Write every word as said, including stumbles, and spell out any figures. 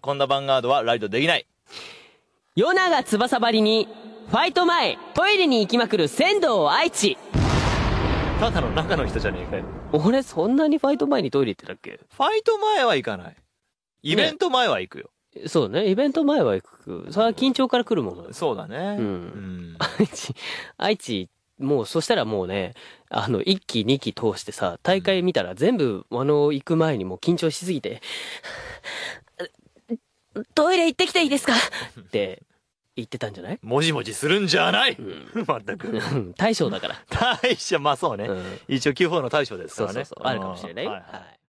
こんなヴァンガードはライドできない。ヨナが翼張りにファイト前トイレに行きまくる仙道愛知。ただの中の人じゃねえかよ。俺そんなにファイト前にトイレ行ってたっけ？ファイト前は行かない。イベント前は行くよ、ね、そうね、イベント前は行く。それは緊張から来るもん。そうだね、うん、うん、愛知愛知もうそしたらもうね、あのいっ期に期通してさ、大会見たら全部、うん、あの行く前にもう緊張しすぎてトイレ行ってきていいですかって言ってたんじゃない？もじもじするんじゃない、うん、全く大将だから。大将、まあそうね、うん、一応 キューフォー の大将ですからね。そうそうそう、あるかもしれないよ、はいはい。